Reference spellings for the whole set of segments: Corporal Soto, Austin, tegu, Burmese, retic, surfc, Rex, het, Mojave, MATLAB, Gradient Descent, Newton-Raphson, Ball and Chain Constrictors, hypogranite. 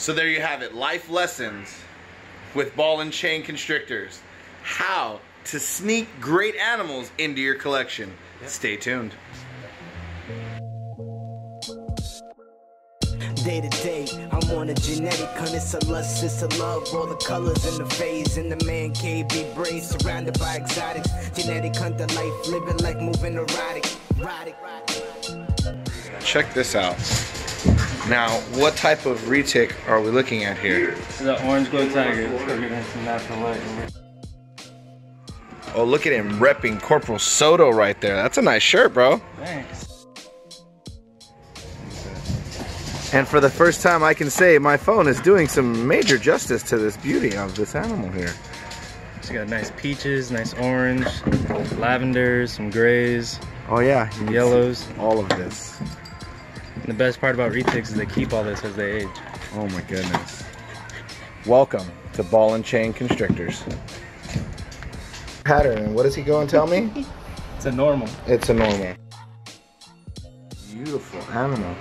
So there you have it, life lessons with ball and chain constrictors. How to sneak great animals into your collection. Stay tuned. Day to day, I'm on a genetic hunt. It's a lust, it's a love, all the colors in the phase. In the man cave, be brave, surrounded by exotics. Genetic hunt the life, living like moving erotic. Check this out. Now, what type of retic are we looking at here? It's an orange glow tiger. Oh, look at him repping Corporal Soto right there. That's a nice shirt, bro. Thanks. And for the first time I can say my phone is doing some major justice to this beauty of this animal here. She got nice peaches, nice orange, lavenders, some grays. Oh yeah, yellows. All of this. And the best part about retics is they keep all this as they age. Oh my goodness. Welcome to Ball and Chain Constrictors. Pattern, what does he go and tell me? It's a normal. It's a normal. Beautiful animal.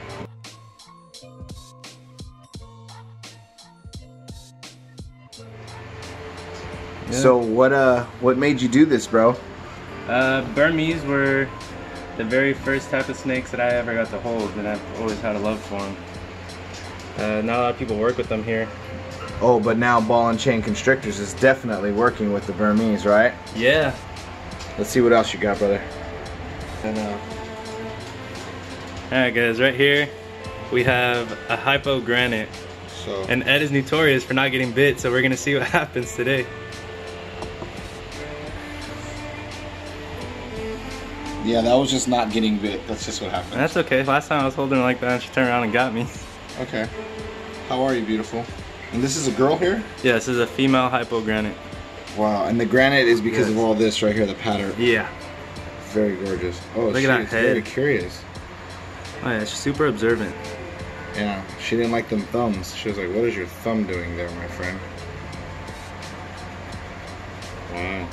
Yeah. So what made you do this, bro? Burmese were the very first type of snakes that I ever got to hold, and I've always had a love for them. Not a lot of people work with them here. Oh, but now Ball and Chain Constrictors is definitely working with the Burmese, right? Yeah. Let's see what else you got, brother. And, alright guys, right here we have a hypogranite. So. And Ed is notorious for not getting bit, so we're going to see what happens today. Yeah, that was just not getting bit. That's just what happened. That's okay. Last time I was holding her like that and she turned around and got me. Okay. How are you, beautiful? And this is a girl here? Yeah, this is a female hypogranite. Wow, and the granite is because of all this right here, the pattern. Yeah. Very gorgeous. Oh, look at that head. Very curious. Oh yeah, she's super observant. Yeah, she didn't like them thumbs. She was like, what is your thumb doing there, my friend? Wow.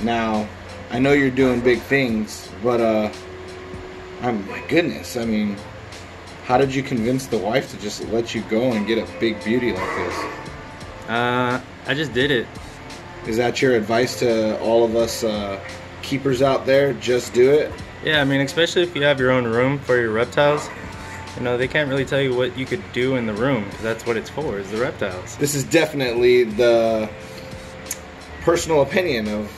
Now, I know you're doing big things, but my goodness, I mean, how did you convince the wife to just let you go and get a big beauty like this? I just did it. Is that your advice to all of us keepers out there? Just do it? Yeah, I mean, especially if you have your own room for your reptiles. You know, they can't really tell you what you could do in the room, because that's what it's for, is the reptiles. This is definitely the personal opinion of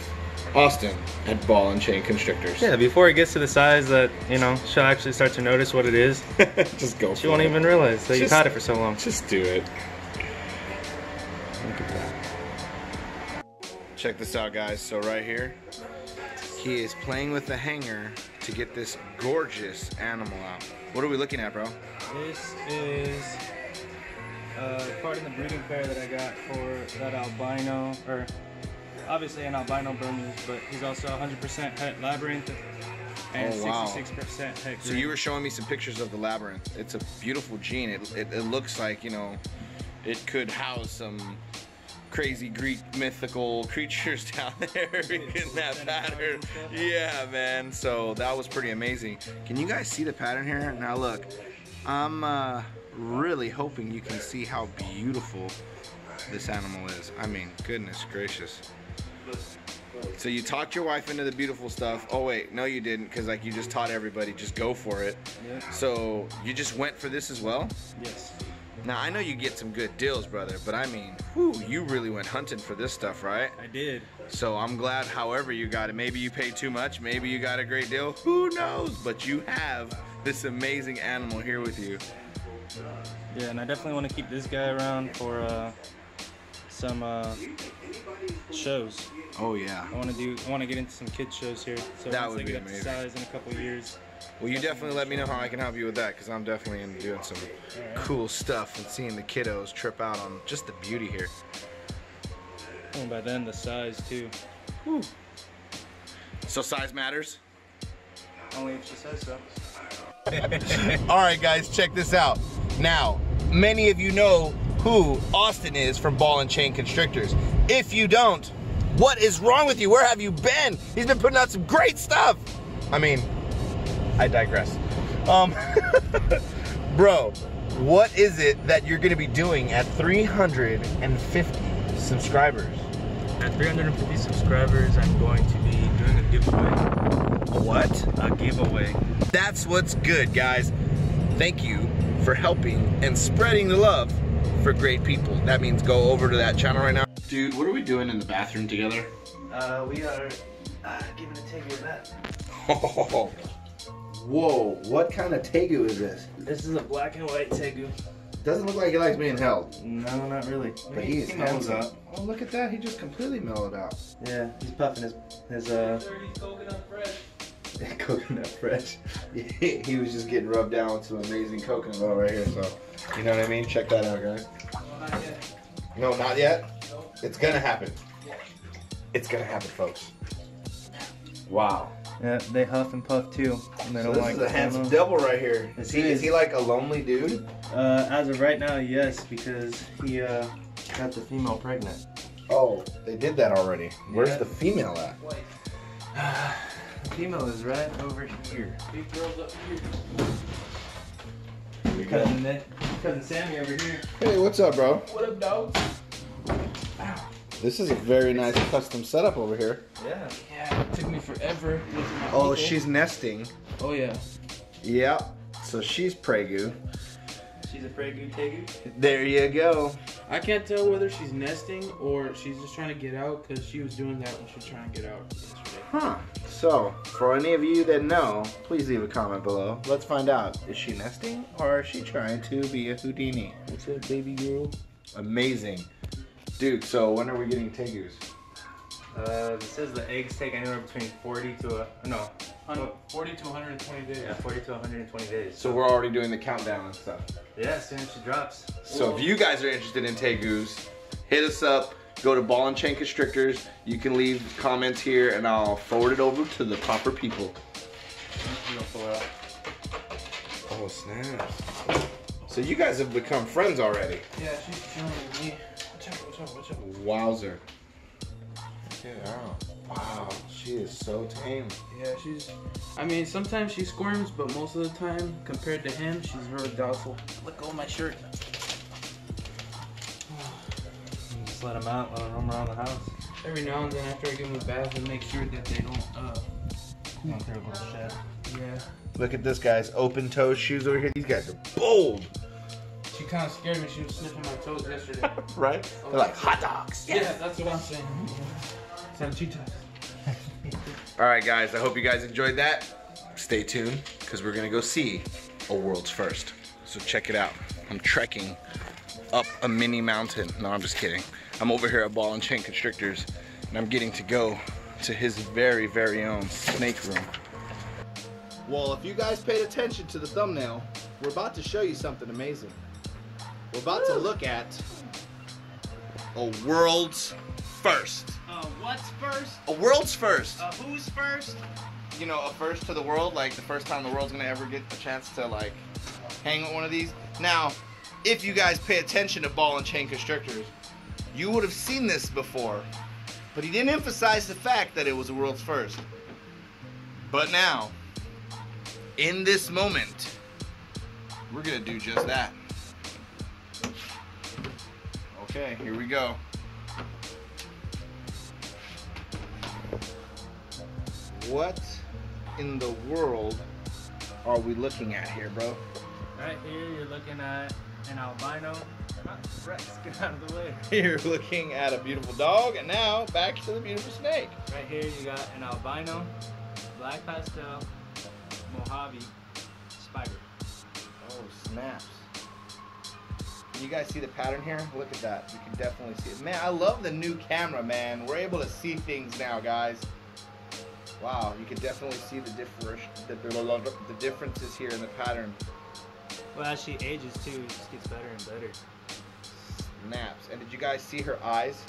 Austin at Ball and Chain Constrictors. Yeah, before it gets to the size that, you know, she'll actually start to notice what it is. Just go for it. She won't even realize that you've had it for so long. Just do it. Look at that. Check this out, guys. So right here, he is playing with the hanger to get this gorgeous animal out. What are we looking at, bro? This is part of the breeding pair that I got for that albino, or obviously an albino Burmese, but he's also 100% het labyrinth and 66% het green. So you were showing me some pictures of the labyrinth. It's a beautiful gene. It looks like, you know, it could house some crazy Greek mythical creatures down there in that pattern. Yeah, man. So that was pretty amazing. Can you guys see the pattern here? Now look, I'm really hoping you can see how beautiful this animal is. I mean, goodness gracious. So you talked your wife into the beautiful stuff. Oh wait, no you didn't, because like you just taught everybody, just go for it. Yeah. So you just went for this as well? Yes. Now I know you get some good deals, brother, but I mean, whew, you really went hunting for this stuff, right? I did. So I'm glad however you got it. Maybe you paid too much, maybe you got a great deal, who knows? But you have this amazing animal here with you. Yeah, and I definitely want to keep this guy around for some shows. Oh yeah. I want to get into some kids shows here. So that would be amazing. Size in a couple years. Well, you definitely let me know how I can help you with that, because I'm definitely into doing some cool stuff and seeing the kiddos trip out on just the beauty here. And by then, the size too. Whew. So size matters? Only if she says so. All right, guys, check this out. Now, many of you know who Austin is from Ball and Chain Constrictors. If you don't, what is wrong with you? Where have you been? He's been putting out some great stuff. I mean, I digress. Bro, What is it that you're going to be doing at 350 subscribers? At 350 subscribers, I'm going to be doing a giveaway. What? A giveaway. That's what's good, guys. Thank you for helping and spreading the love for great people. That means go over to that channel right now. Dude, what are we doing in the bathroom together? We are giving a tegu a bath. Oh, whoa, what kind of tegu is this? This is a black and white tegu. Doesn't look like he likes being held. No, not really. But he's hands up. Oh, look at that. He just completely mellowed out. Yeah, he's puffing his coconut fresh. Coconut fresh. He was just getting rubbed down with some amazing coconut oil right here. So, you know what I mean? Check that out, guys. No, not yet. No, not yet? Nope. It's going to happen. Yeah. It's going to happen, folks. Wow. Yeah, they huff and puff too. And they so don't this like is a handsome devil right here. Is he like a lonely dude? As of right now, yes, because he got the female pregnant. Oh, they did that already. Where's the female at? The female is right over here. Big girl's up here. Cousin Sammy over here. Hey, what's up, bro? What up, dog? This is a very nice custom setup over here. Yeah. Yeah, it took me forever. Oh, she's nesting. Oh, yeah. Yeah, so she's pregu. She's a pregu tegu. There you go. I can't tell whether she's nesting or she's just trying to get out because she was doing that when she was trying to get out yesterday. Huh. So, for any of you that know, please leave a comment below. Let's find out. Is she nesting or is she trying to be a Houdini? What's up, baby girl? Amazing. Dude, so when are we getting tegus? This says the eggs take anywhere between 40 to 120 days. Yeah, 40 to 120 days. So we're already doing the countdown and stuff. Yeah, as soon as she drops. So If you guys are interested in tegus, hit us up. Go to Ball and Chain Constrictors. You can leave comments here, and I'll forward it over to the proper people. You don't pull out. Oh snap! So you guys have become friends already. Yeah, she's chilling with me. What's up? Wowzer. Wow, she is so tame. Yeah, she's... I mean, sometimes she squirms, but most of the time, compared to him, she's very docile. Let go of my shirt. Just let him out, let him roam around the house. Every now and then, after I give him a bath, I make sure that they don't, come through a little shed. Yeah. Look at this, guys. Open-toed shoes over here. These guys are bold. She kind of scared me. She was sniffing my toes yesterday. Right? Oh, they're like hot dogs. Yes. Yeah, that's what I'm saying. Sanchitas. All right, guys. I hope you guys enjoyed that. Stay tuned because we're going to go see a world's first. So check it out. I'm trekking up a mini mountain. No, I'm just kidding. I'm over here at Ball and Chain Constrictors, and I'm getting to go to his very, very own snake room. Well, if you guys paid attention to the thumbnail, we're about to show you something amazing. We're about to look at a world's first. What's first? A world's first. Who's first? You know, a first to the world, like the first time the world's gonna ever get a chance to like hang with one of these. Now, if you guys pay attention to Ball and Chain Constrictors, you would have seen this before, but he didn't emphasize the fact that it was a world's first. But now, in this moment, we're gonna do just that. Okay, here we go. What in the world are we looking at here, bro? Right here, you're looking at an albino. Rex, get out of the way. You're looking at a beautiful dog, and now back to the beautiful snake. Right here, you got an albino, black pastel, Mojave spider. Oh, snaps. You guys see the pattern here? Look at that. You can definitely see it. Man, I love the new camera, man. We're able to see things now, guys. Wow, you can definitely see the differences here in the pattern. Well, as she ages, too, it just gets better and better. Snaps. And did you guys see her eyes?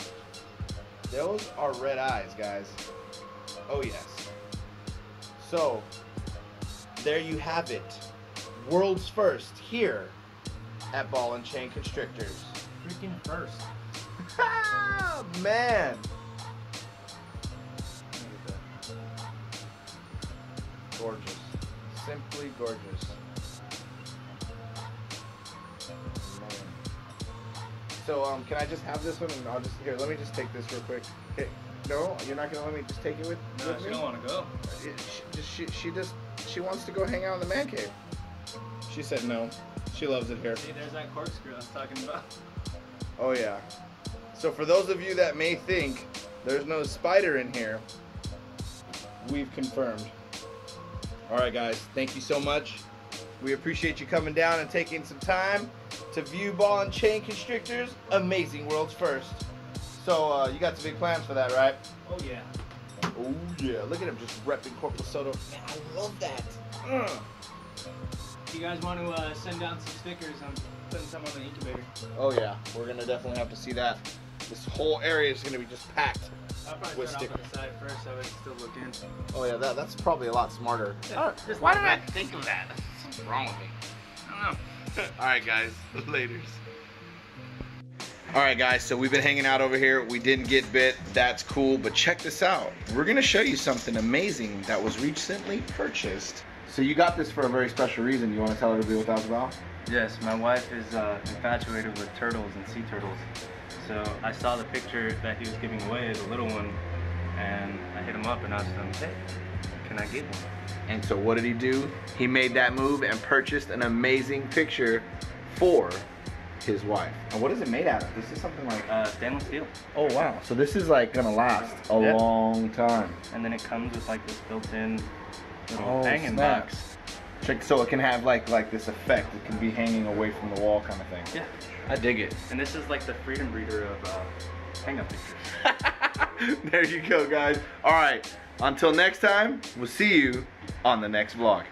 Those are red eyes, guys. Oh, yes. So, there you have it. World's first here at Ball and Chain Constrictors. Freaking first. Ha! Man! Gorgeous. Simply gorgeous. So can I just have this one and I'll just, here, let me just take this real quick. Hey, no, you're not gonna let me just take it with me? No, she don't wanna go. She wants to go hang out in the man cave. She said no. She loves it here. See, there's that corkscrew I was talking about. Oh yeah. So for those of you that may think there's no spider in here, we've confirmed. All right, guys, thank you so much. We appreciate you coming down and taking some time to view Ball and Chain Constrictors, amazing world's first. So you got some big plans for that, right? Oh yeah. Oh yeah, look at him just repping Corporal Soto. Man, I love that. You guys want to send down some stickers? I'm putting some on the incubator. Oh yeah, we're gonna definitely have to see that. This whole area is gonna be just packed. I'll probably start off on the side first, so I would still look in. Oh yeah, that's probably a lot smarter. Yeah, why did I think of that? Something's wrong with me. I don't know. Alright guys, laters. Alright guys, so we've been hanging out over here. We didn't get bit, that's cool, but check this out. We're gonna show you something amazing that was recently purchased. So you got this for a very special reason. You wanna tell everybody what that was about? Yes, my wife is infatuated with turtles and sea turtles. So I saw the picture that he was giving away as a little one, and I hit him up and asked him, hey, can I get one? And so what did he do? He made that move and purchased an amazing picture for his wife. And what is it made out of? This is something like stainless steel. Oh wow! So this is like gonna last a long time. And then it comes with like this built-in little hanging box. So it can have like this effect. It can be hanging away from the wall kind of thing. Yeah. I dig it. And this is like the freedom breeder of hang-up pictures. There you go, guys. All right. Until next time, we'll see you on the next vlog.